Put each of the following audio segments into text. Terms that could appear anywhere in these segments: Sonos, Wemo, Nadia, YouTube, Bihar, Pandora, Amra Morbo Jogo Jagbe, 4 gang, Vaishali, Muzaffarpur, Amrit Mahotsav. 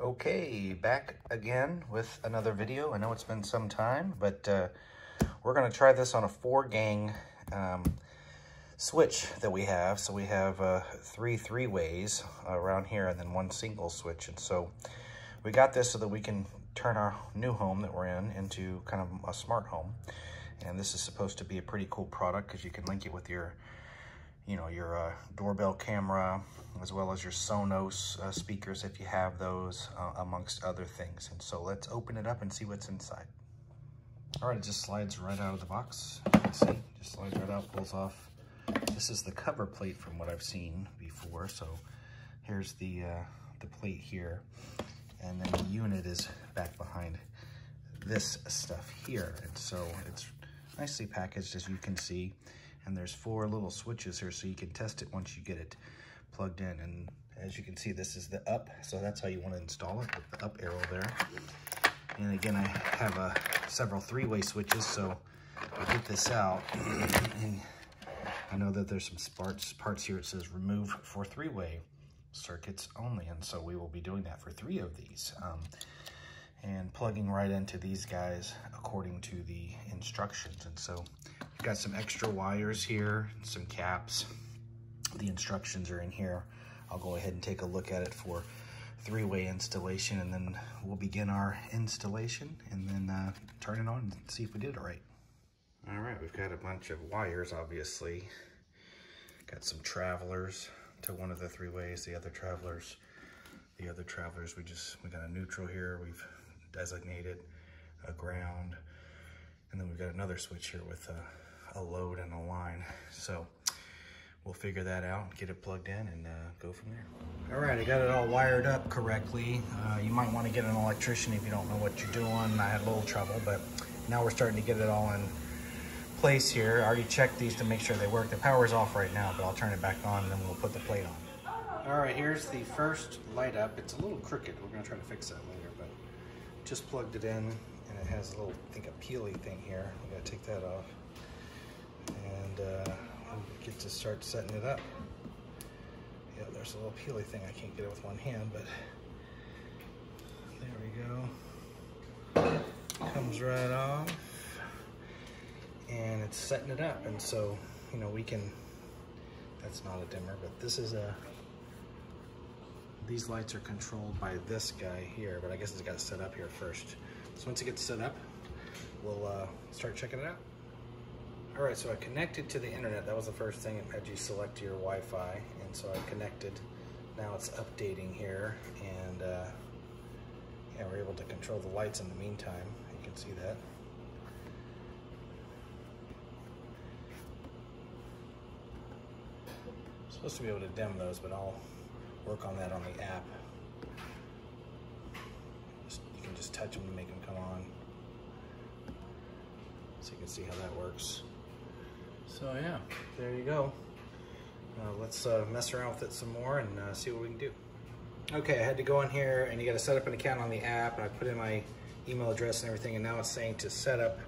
Okay, back again with another video. I know it's been some time, but we're going to try this on a 4-gang switch that we have. So we have three three-ways around here and then one single switch. And so we got this so that we can turn our new home that we're in into kind of a smart home. And this is supposed to be a pretty cool product because you can link it with your your doorbell camera, as well as your Sonos speakers if you have those, amongst other things. And so let's open it up and see what's inside. All right, it just slides right out of the box. You can see, just slides right out, pulls off. This is the cover plate from what I've seen before. So here's the plate here. And then the unit is back behind this stuff here. And so it's nicely packaged, as you can see. And there's 4 little switches here, so you can test it once you get it plugged in. And as you can see, this is the up, so that's how you want to install it, with the up arrow there. And again, I have several 3-way switches, so I get this out. And I know that there's some parts here. It says remove for 3-way circuits only, and so we will be doing that for 3 of these. And plugging right into these guys according to the instructions. And so we've got some extra wires here, some caps. The instructions are in here. I'll go ahead and take a look at it for 3-way installation, and then we'll begin our installation and then turn it on and see if we did it right. All right, we've got a bunch of wires, obviously. Got some travelers to one of the 3-ways, the other travelers. We got a neutral here. We've designated a ground, and then we've got another switch here with a load and a line. So we'll figure that out, get it plugged in, and go from there. All right, I got it all wired up correctly. You might want to get an electrician if you don't know what you're doing. I had a little trouble, but now we're starting to get it all in place here. I already checked these to make sure they work. The power's off right now, but I'll turn it back on, and then we'll put the plate on. All right, here's the first light up. It's a little crooked. We're gonna try to fix that later, but just plugged it in, and it has a little, I think, a peely thing here. We gotta take that off, and we'll get to start setting it up. Yeah, there's a little peely thing. I can't get it with one hand, but there we go. Comes right off, and it's setting it up. And so, you know, we can. That's not a dimmer, but this is a. These lights are controlled by this guy here, but I guess it's got set up here first. So once it gets set up, we'll start checking it out. All right, so I connected to the internet. That was the first thing. It had you select your Wi-Fi, and so I connected. Now it's updating here, and yeah, we're able to control the lights in the meantime. You can see that. I'm supposed to be able to dim those, but I'll work on that on the app. You can just touch them to make them come on. So you can see how that works. So yeah, there you go. Let's mess around with it some more and see what we can do. Okay, I had to go in here, and you gotta set up an account on the app, and I put in my email address and everything, and now it's saying to set up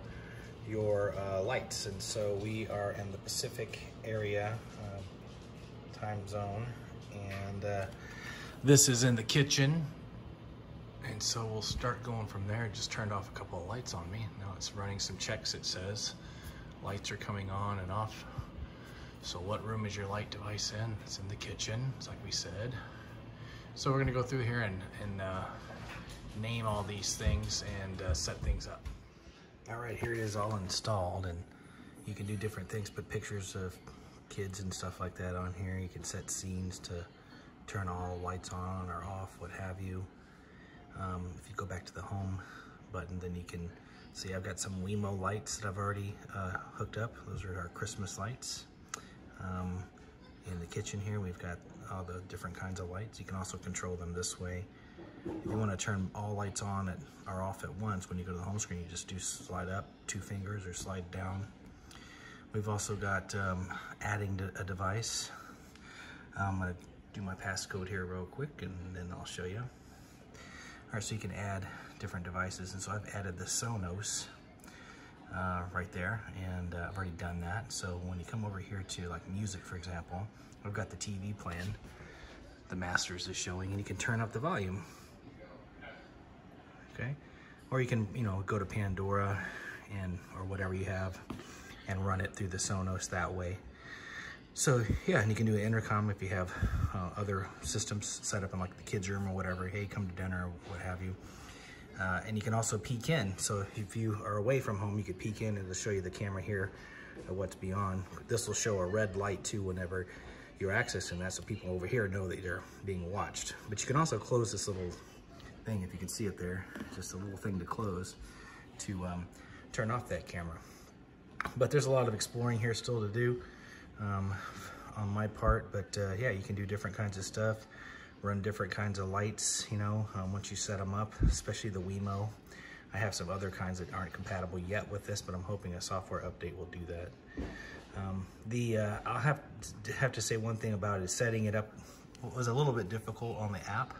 your lights. And so we are in the Pacific area time zone. And this is in the kitchen. And so we'll start going from there. It just turned off a couple of lights on me. Now it's running some checks, it says. Lights are coming on and off. So what room is your light device in? It's in the kitchen, it's like we said. So we're gonna go through here and name all these things and set things up. All right, here it is all installed, and you can do different things, put pictures of kids and stuff like that on here. You can set scenes to turn all lights on or off, what have you. If you go back to the home button, then you can see I've got some Wemo lights that I've already hooked up. Those are our Christmas lights. In the kitchen here, we've got all the different kinds of lights. You can also control them this way. If you want to turn all lights on or off at once, when you go to the home screen, you just do slide up 2 fingers or slide down. We've also got adding a device. I'm gonna do my passcode here real quick, and then I'll show you. All right, so you can add different devices. And so I've added the Sonos right there, and I've already done that. So when you come over here to like music, for example, I've got the TV playing. The Masters is showing, and you can turn up the volume. okay? Or you can, go to Pandora or whatever you have and run it through the Sonos that way. So yeah, and you can do an intercom if you have other systems set up in like the kids' room or whatever. Hey, come to dinner or what have you. And you can also peek in. So if you are away from home, you could peek in and it'll show you the camera here of what's beyond. This will show a red light too whenever you're accessing that, so people over here know that you're being watched. But you can also close this little thing, if you can see it there, just a little thing to close to turn off that camera. But there's a lot of exploring here still to do on my part, but yeah, you can do different kinds of stuff, run different kinds of lights, once you set them up, especially the Wemo. I have some other kinds that aren't compatible yet with this, but I'm hoping a software update will do that. I'll have to say one thing about it. Setting it up was a little bit difficult on the app,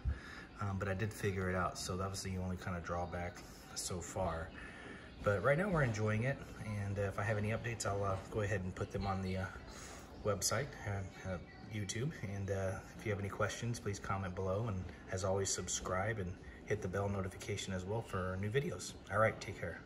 but I did figure it out. So that was the only kind of drawback so far. But right now we're enjoying it, and if I have any updates, I'll go ahead and put them on the website, YouTube. And if you have any questions, please comment below. And as always, subscribe and hit the bell notification as well for new videos. All right, take care.